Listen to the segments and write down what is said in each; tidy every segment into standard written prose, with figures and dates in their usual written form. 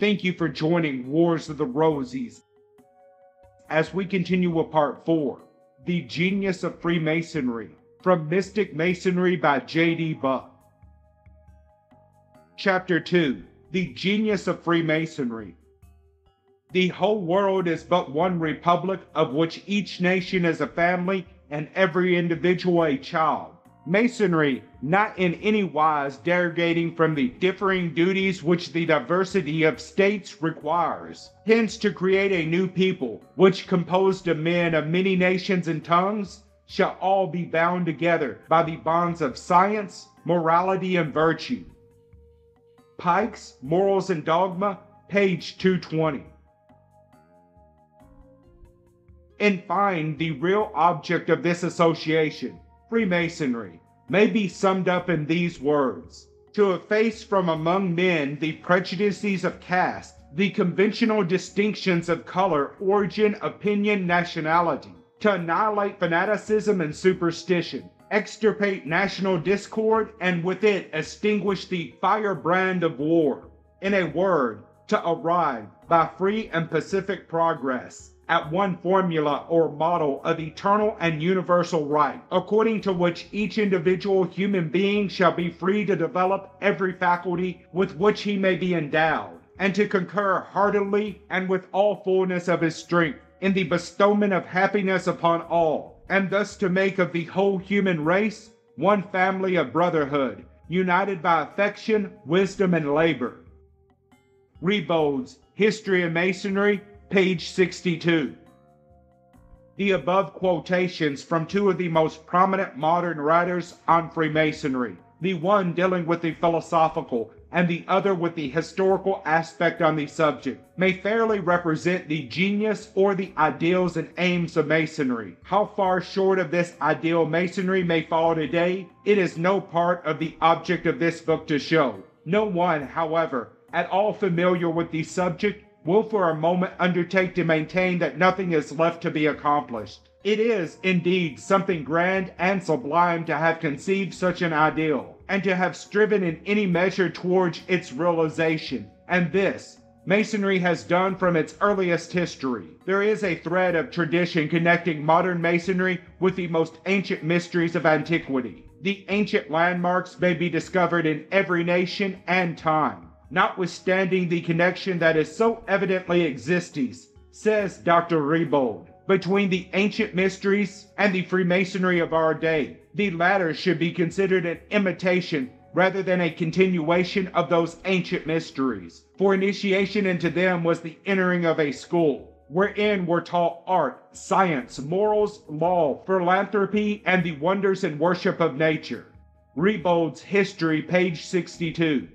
Thank you for joining Wars of the Roses as we continue with Part 4, The Genius of Freemasonry, from Mystic Masonry by J.D. Buck. Chapter 2, The Genius of Freemasonry. The whole world is but one republic, of which each nation is a family and every individual a child. Masonry, not in any wise derogating from the differing duties which the diversity of states requires, tends to create a new people, which, composed of men of many nations and tongues, shall all be bound together by the bonds of science, morality, and virtue. Pike's Morals and Dogma, page 220. In fine, the real object of this association, Freemasonry, may be summed up in these words: to efface from among men the prejudices of caste, the conventional distinctions of color, origin, opinion, nationality, to annihilate fanaticism and superstition, extirpate national discord, and with it extinguish the firebrand of war. In a word, to arrive, by free and pacific progress, at one formula or model of eternal and universal right, according to which each individual human being shall be free to develop every faculty with which he may be endowed, and to concur heartily and with all fullness of his strength in the bestowment of happiness upon all, and thus to make of the whole human race one family of brotherhood, united by affection, wisdom, and labor. Rebolds History of Masonry, page 62. The above quotations from two of the most prominent modern writers on Freemasonry, the one dealing with the philosophical and the other with the historical aspect on the subject, may fairly represent the genius or the ideals and aims of Masonry. How far short of this ideal Masonry may fall today, it is no part of the object of this book to show. No one, however, at all familiar with the subject will for a moment undertake to maintain that nothing is left to be accomplished. It is, indeed, something grand and sublime to have conceived such an ideal, and to have striven in any measure towards its realization, and this Masonry has done from its earliest history. There is a thread of tradition connecting modern Masonry with the most ancient mysteries of antiquity. The ancient landmarks may be discovered in every nation and time, notwithstanding the connection that is so evidently exists, says Dr. Rebold, between the ancient mysteries and the Freemasonry of our day. The latter should be considered an imitation rather than a continuation of those ancient mysteries, for initiation into them was the entering of a school, wherein were taught art, science, morals, law, philanthropy, and the wonders and worship of nature. Rebold's History, page 62.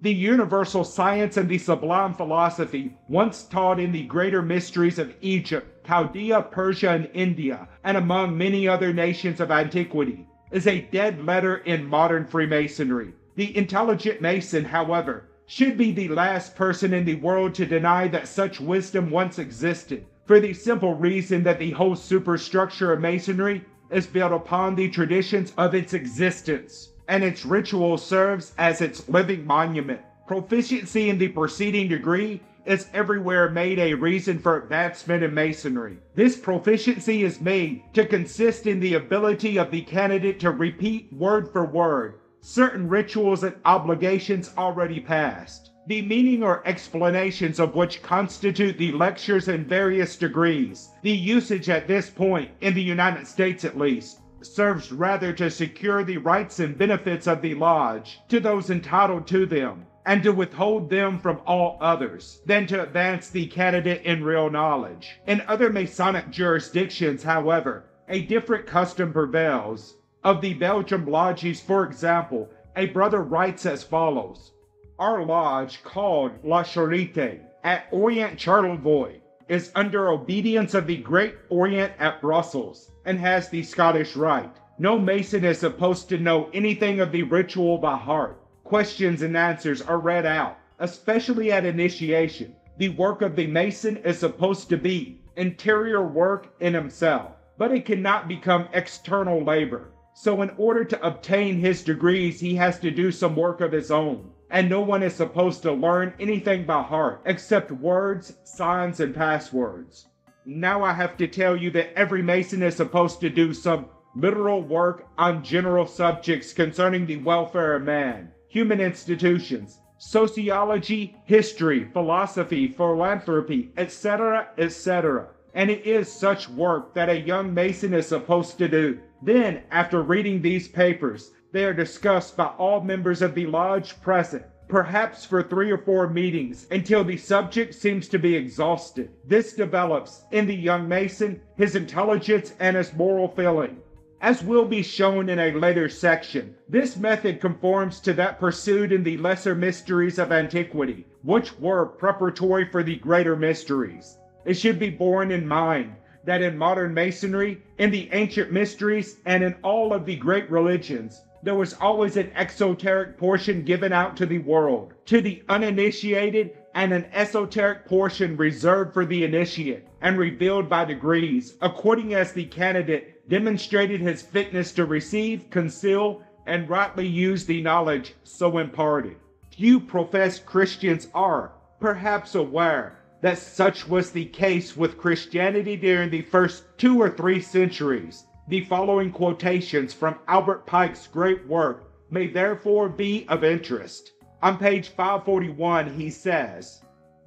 The universal science and the sublime philosophy once taught in the greater mysteries of Egypt, Chaldea, Persia, and India, and among many other nations of antiquity, is a dead letter in modern Freemasonry. The intelligent Mason, however, should be the last person in the world to deny that such wisdom once existed, for the simple reason that the whole superstructure of Masonry is built upon the traditions of its existence, and its ritual serves as its living monument. Proficiency in the preceding degree is everywhere made a reason for advancement in Masonry. This proficiency is made to consist in the ability of the candidate to repeat word for word certain rituals and obligations already passed, the meaning or explanations of which constitute the lectures in various degrees. The usage at this point, in the United States at least, serves rather to secure the rights and benefits of the lodge to those entitled to them, and to withhold them from all others, than to advance the candidate in real knowledge. In other Masonic jurisdictions, however, a different custom prevails. Of the Belgian lodges, for example, a brother writes as follows: "Our lodge, called La Charite, at Orient Charlevoix, is under obedience of the Great Orient at Brussels, and has the Scottish Rite. No Mason is supposed to know anything of the ritual by heart. Questions and answers are read out, especially at initiation. The work of the Mason is supposed to be interior work in himself, but it cannot become external labor. So in order to obtain his degrees, he has to do some work of his own. and no one is supposed to learn anything by heart except words, signs, and passwords. Now I have to tell you that every Mason is supposed to do some literal work on general subjects concerning the welfare of man, human institutions, sociology, history, philosophy, philanthropy, etc., etc. And it is such work that a young Mason is supposed to do. Then, after reading these papers, they are discussed by all members of the lodge present, perhaps for 3 or 4 meetings, until the subject seems to be exhausted. This develops, in the young Mason, his intelligence and his moral feeling. As will be shown in a later section, this method conforms to that pursued in the lesser mysteries of antiquity, which were preparatory for the greater mysteries. It should be borne in mind that in modern Masonry, in the ancient mysteries, and in all of the great religions, there was always an exoteric portion given out to the world, to the uninitiated, and an esoteric portion reserved for the initiate, and revealed by degrees, according as the candidate demonstrated his fitness to receive, conceal, and rightly use the knowledge so imparted. Few professed Christians are, perhaps, aware that such was the case with Christianity during the first 2 or 3 centuries. The following quotations from Albert Pike's great work may therefore be of interest. On page 541 he says,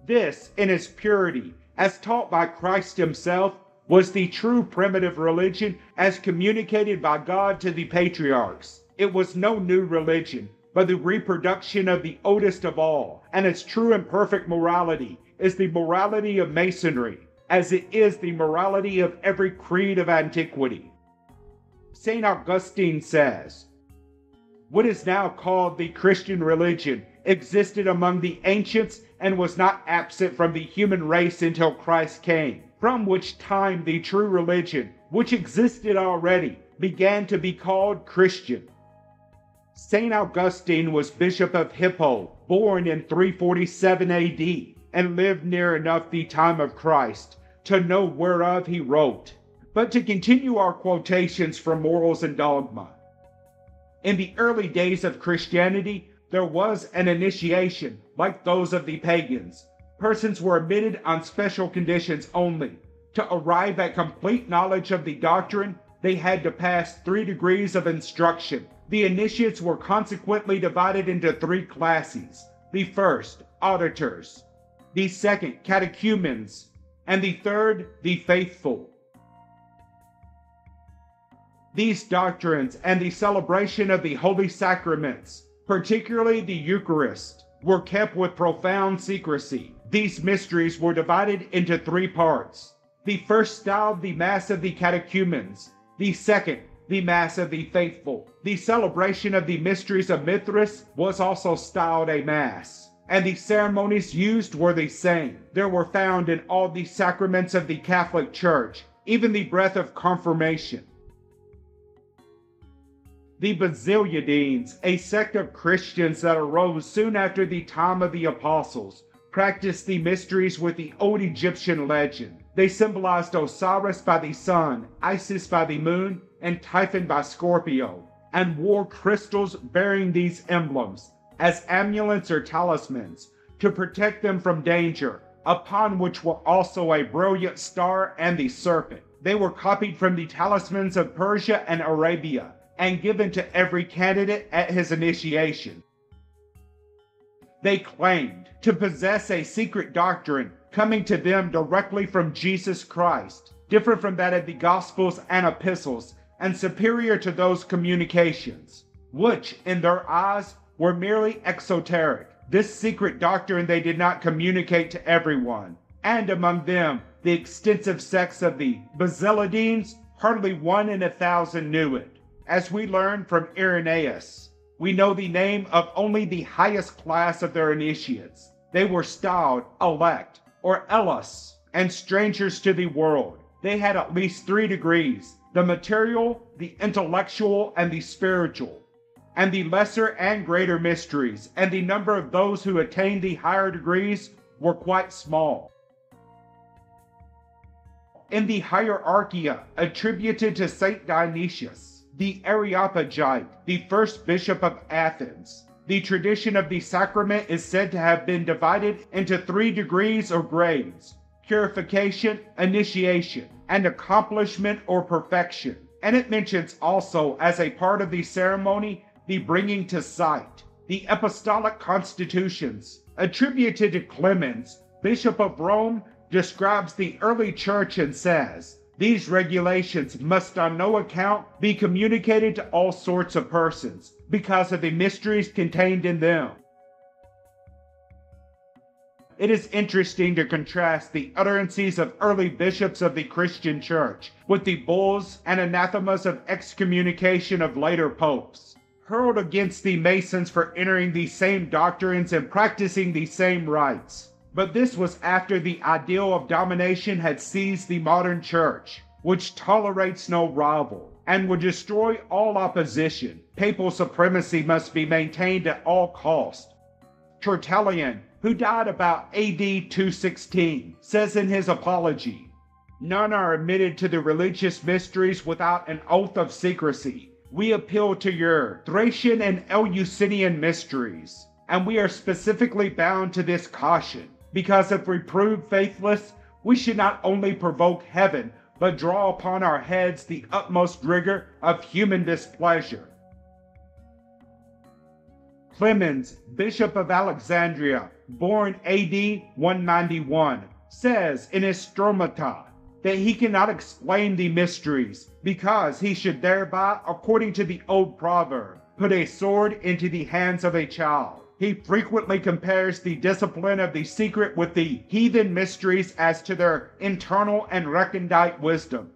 "This, in its purity, as taught by Christ himself, was the true primitive religion as communicated by God to the patriarchs. It was no new religion, but the reproduction of the oldest of all, and its true and perfect morality is the morality of Masonry, as it is the morality of every creed of antiquity." St. Augustine says, "What is now called the Christian religion existed among the ancients and was not absent from the human race until Christ came, from which time the true religion, which existed already, began to be called Christian." St. Augustine was Bishop of Hippo, born in 347 AD, and lived near enough the time of Christ to know whereof he wrote. But to continue our quotations from Morals and Dogma. In the early days of Christianity, there was an initiation like those of the pagans. Persons were admitted on special conditions only. To arrive at complete knowledge of the doctrine, they had to pass 3 degrees of instruction. The initiates were consequently divided into 3 classes. The first, auditors. The second, catechumens. And the third, the faithful. These doctrines and the celebration of the holy sacraments, particularly the Eucharist, were kept with profound secrecy. These mysteries were divided into 3 parts. The first styled the Mass of the Catechumens, the second, the Mass of the Faithful. The celebration of the mysteries of Mithras was also styled a Mass, and the ceremonies used were the same. There were found in all the sacraments of the Catholic Church, even the breath of confirmation. The Basilidians, a sect of Christians that arose soon after the time of the Apostles, practiced the mysteries with the old Egyptian legend. They symbolized Osiris by the sun, Isis by the moon, and Typhon by Scorpio, and wore crystals bearing these emblems as amulets or talismans to protect them from danger, upon which were also a brilliant star and the serpent. They were copied from the talismans of Persia and Arabia, and given to every candidate at his initiation. They claimed to possess a secret doctrine coming to them directly from Jesus Christ, different from that of the Gospels and Epistles, and superior to those communications, which, in their eyes, were merely exoteric. This secret doctrine they did not communicate to everyone, and among them, the extensive sects of the Basilidians, hardly 1 in 1,000 knew it. As we learn from Irenaeus, we know the name of only the highest class of their initiates. They were styled elect, or elos, and strangers to the world. They had at least 3 degrees, the material, the intellectual, and the spiritual, and the lesser and greater mysteries, and the number of those who attained the higher degrees were quite small. In the Hierarchia attributed to Saint Dionysius the Areopagite, the first bishop of Athens, The tradition of the sacrament is said to have been divided into 3 degrees or grades: purification, initiation, and accomplishment or perfection. And it mentions also, as a part of the ceremony, the bringing to sight. The apostolic constitutions, attributed to Clement, Bishop of Rome, describes the early church and says, "These regulations must on no account be communicated to all sorts of persons, because of the mysteries contained in them." It is interesting to contrast the utterances of early bishops of the Christian Church with the bulls and anathemas of excommunication of later popes, hurled against the Masons for entering the same doctrines and practicing the same rites. But this was after the ideal of domination had seized the modern Church, which tolerates no rival and would destroy all opposition. Papal supremacy must be maintained at all costs. Tertullian, who died about AD 216, says in his Apology, "None are admitted to the religious mysteries without an oath of secrecy. We appeal to your Thracian and Eleusinian mysteries, and we are specifically bound to this caution, because if we prove faithless, we should not only provoke heaven, but draw upon our heads the utmost rigor of human displeasure." Clement, Bishop of Alexandria, born AD 191, says in his Stromata that he cannot explain the mysteries, because he should thereby, according to the old proverb, put a sword into the hands of a child. He frequently compares the discipline of the secret with the heathen mysteries as to their internal and recondite wisdom.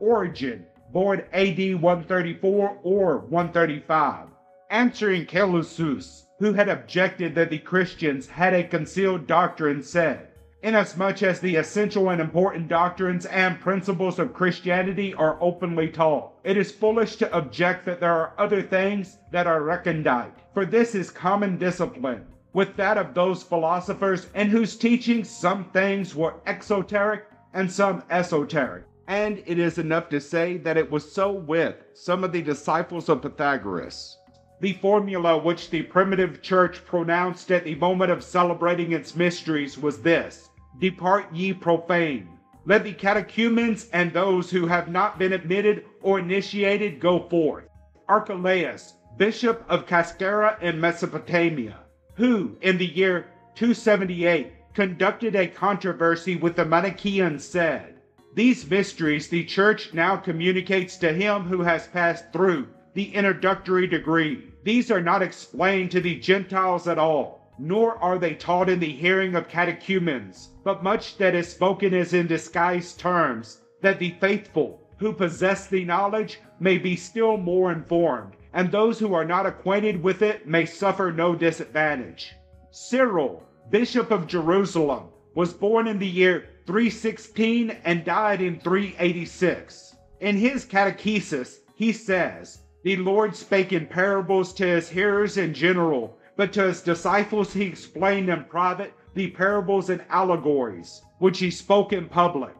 Origen, born AD 134 or 135, answering Celsus, who had objected that the Christians had a concealed doctrine, said, "Inasmuch as the essential and important doctrines and principles of Christianity are openly taught, it is foolish to object that there are other things that are recondite, for this is common discipline with that of those philosophers in whose teachings some things were exoteric and some esoteric." And it is enough to say that it was so with some of the disciples of Pythagoras. The formula which the primitive church pronounced at the moment of celebrating its mysteries was this: "Depart ye profane. Let the catechumens and those who have not been admitted or initiated go forth." Archelaus, Bishop of Caesarea in Mesopotamia, who in the year 278 conducted a controversy with the Manichaeans, said, "These mysteries the Church now communicates to him who has passed through the introductory degree. These are not explained to the Gentiles at all, nor are they taught in the hearing of catechumens, but much that is spoken is in disguised terms, that the faithful who possess the knowledge may be still more informed, and those who are not acquainted with it may suffer no disadvantage." Cyril, Bishop of Jerusalem, was born in the year 316 and died in 386. In his catechesis, he says, "The Lord spake in parables to his hearers in general, but to his disciples he explained in private the parables and allegories, which he spoke in public."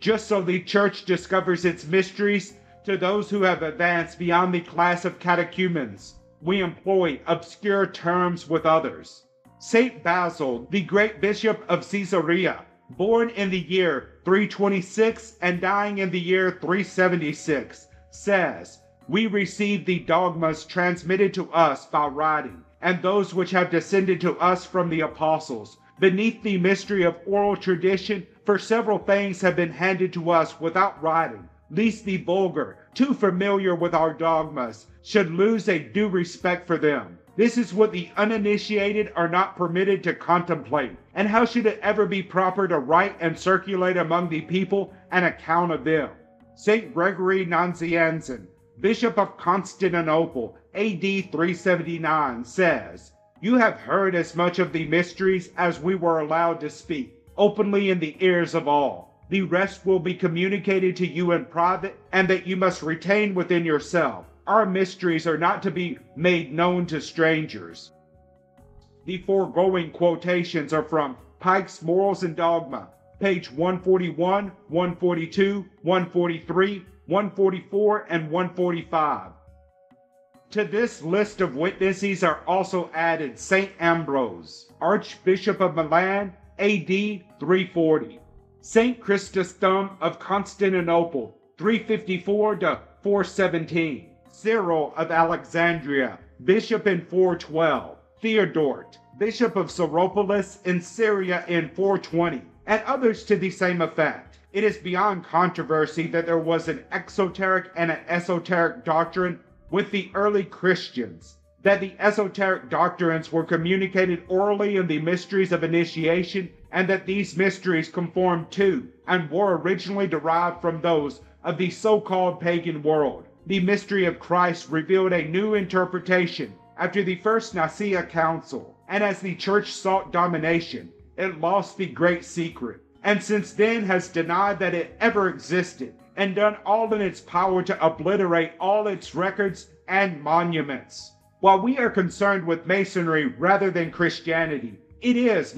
Just so the Church discovers its mysteries to those who have advanced beyond the class of catechumens, we employ obscure terms with others. St. Basil, the great Bishop of Caesarea, born in the year 326 and dying in the year 376, says, "We receive the dogmas transmitted to us by writing, and those which have descended to us from the apostles. Beneath the mystery of oral tradition, for several things have been handed to us without writing, lest the vulgar, too familiar with our dogmas, should lose a due respect for them. This is what the uninitiated are not permitted to contemplate, and how should it ever be proper to write and circulate among the people an account of them?" St. Gregory Nazianzen, Bishop of Constantinople, AD 379, says, "You have heard as much of the mysteries as we were allowed to speak, openly in the ears of all. The rest will be communicated to you in private, and that you must retain within yourself. Our mysteries are not to be made known to strangers." The foregoing quotations are from Pike's Morals and Dogma, page 141, 142, 143, 144, and 145, To this list of witnesses are also added St. Ambrose, Archbishop of Milan, A.D. 340, St. Chrysostom of Constantinople, 354 to 417, Cyril of Alexandria, Bishop in 412, Theodoret, Bishop of Sauropolis in Syria in 420, and others to the same effect. It is beyond controversy that there was an exoteric and an esoteric doctrine with the early Christians, that the esoteric doctrines were communicated orally in the mysteries of initiation, and that these mysteries conformed to and were originally derived from those of the so-called pagan world. The mystery of Christ revealed a new interpretation after the First Nicaea Council, and as the Church sought domination, it lost the great secret, and since then has denied that it ever existed, and done all in its power to obliterate all its records and monuments. While we are concerned with Masonry rather than Christianity, it is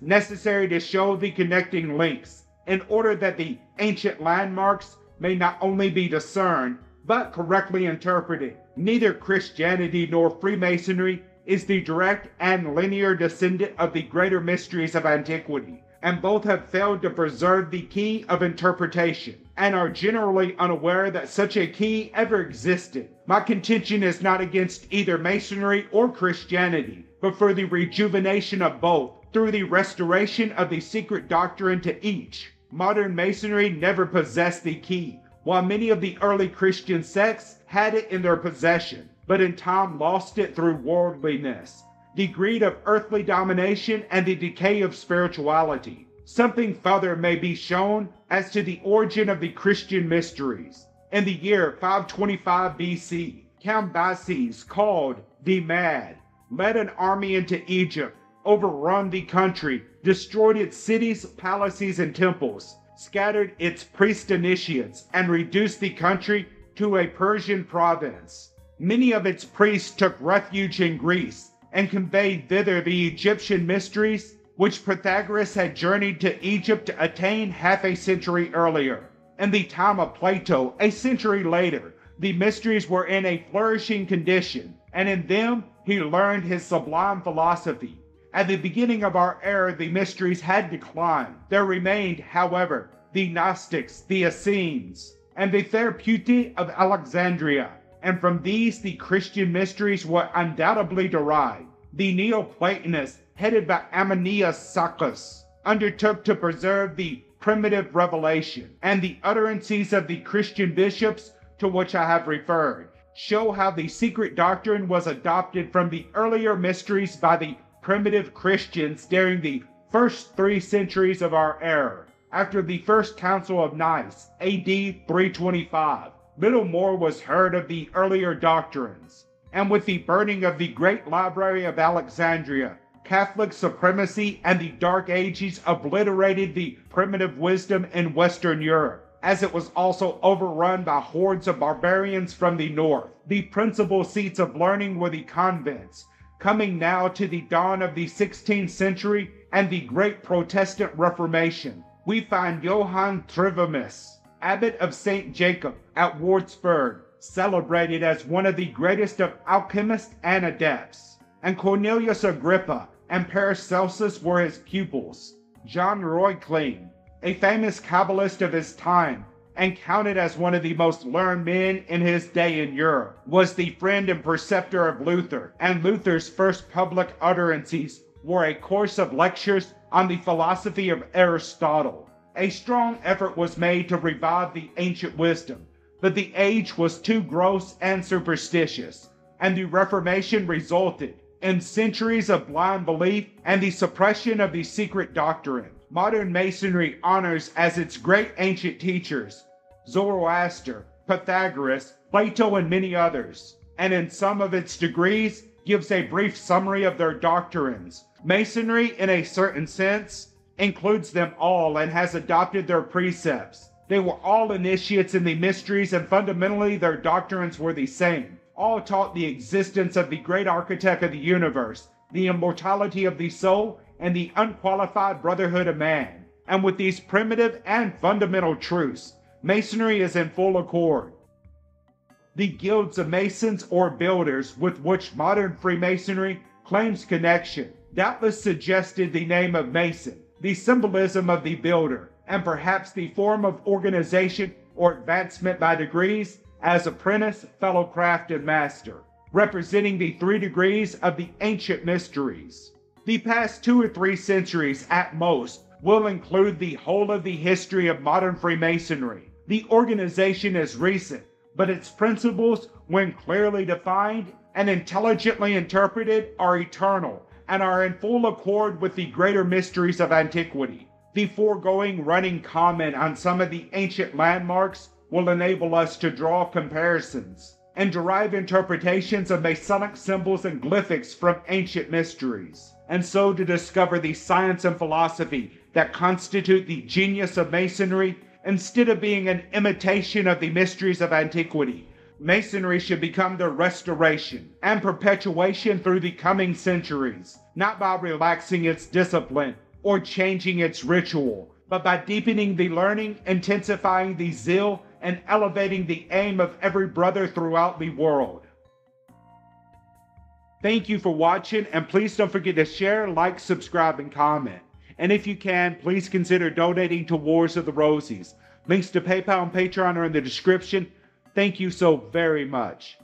necessary to show the connecting links, in order that the ancient landmarks may not only be discerned, but correctly interpreted. Neither Christianity nor Freemasonry is the direct and linear descendant of the greater mysteries of antiquity, and both have failed to preserve the key of interpretation, and are generally unaware that such a key ever existed. My contention is not against either Masonry or Christianity, but for the rejuvenation of both through the restoration of the secret doctrine to each. Modern Masonry never possessed the key, while many of the early Christian sects had it in their possession, but in time lost it through worldliness, the greed of earthly domination, and the decay of spirituality. Something further may be shown as to the origin of the Christian mysteries. In the year 525 BC, Cambyses, called the Mad, led an army into Egypt, overrun the country, destroyed its cities, palaces, and temples, scattered its priest initiates, and reduced the country to a Persian province. Many of its priests took refuge in Greece, and conveyed thither the Egyptian mysteries, which Pythagoras had journeyed to Egypt to attain half a century earlier. In the time of Plato, a century later, the mysteries were in a flourishing condition, and in them he learned his sublime philosophy. At the beginning of our era, the mysteries had declined. There remained, however, the Gnostics, the Essenes, and the Therapeutae of Alexandria, and from these the Christian mysteries were undoubtedly derived. The Neoplatonists, headed by Ammianus Saccas, undertook to preserve the primitive revelation, and the utterances of the Christian bishops to which I have referred show how the secret doctrine was adopted from the earlier mysteries by the primitive Christians during the first 3 centuries of our era. After the First Council of Nice, A.D. 325, little more was heard of the earlier doctrines, and with the burning of the Great Library of Alexandria, Catholic supremacy and the Dark Ages obliterated the primitive wisdom in Western Europe, as it was also overrun by hordes of barbarians from the north. The principal seats of learning were the convents, coming now to the dawn of the 16th century and the Great Protestant Reformation. We find Johann Trivimus, abbot of St. Jacob at Würzburg, celebrated as one of the greatest of alchemists and adepts, and Cornelius Agrippa and Paracelsus were his pupils. John Reuchlin, a famous Kabbalist of his time, and counted as one of the most learned men in his day in Europe, was the friend and preceptor of Luther, and Luther's first public utterances were a course of lectures on the philosophy of Aristotle. A strong effort was made to revive the ancient wisdom, but the age was too gross and superstitious, and the Reformation resulted in centuries of blind belief and the suppression of the secret doctrine. Modern Masonry honors as its great ancient teachers Zoroaster, Pythagoras, Plato, and many others, and in some of its degrees gives a brief summary of their doctrines. Masonry, in a certain sense, includes them all and has adopted their precepts. They were all initiates in the mysteries, and fundamentally their doctrines were the same. All taught the existence of the great architect of the universe, the immortality of the soul, and the unqualified brotherhood of man. And with these primitive and fundamental truths, Masonry is in full accord. the guilds of masons or builders with which modern Freemasonry claims connection, doubtless suggested the name of Mason, the symbolism of the builder, and perhaps the form of organization or advancement by degrees as apprentice, fellow craft, and master, representing the 3 degrees of the ancient mysteries. The past 2 or 3 centuries at most will include the whole of the history of modern Freemasonry. The organization is recent, but its principles, when clearly defined and intelligently interpreted, are eternal and are in full accord with the greater mysteries of antiquity. The foregoing running comment on some of the ancient landmarks will enable us to draw comparisons and derive interpretations of Masonic symbols and glyphics from ancient mysteries, and so to discover the science and philosophy that constitute the genius of Masonry. Instead of being an imitation of the mysteries of antiquity, Masonry should become their restoration and perpetuation through the coming centuries, not by relaxing its discipline or changing its ritual, but by deepening the learning, intensifying the zeal, and elevating the aim of every brother throughout the world. Thank you for watching, and please don't forget to share, like, subscribe, and comment. And if you can, please consider donating to Wars of the Roses. Links to PayPal and Patreon are in the description. Thank you so very much.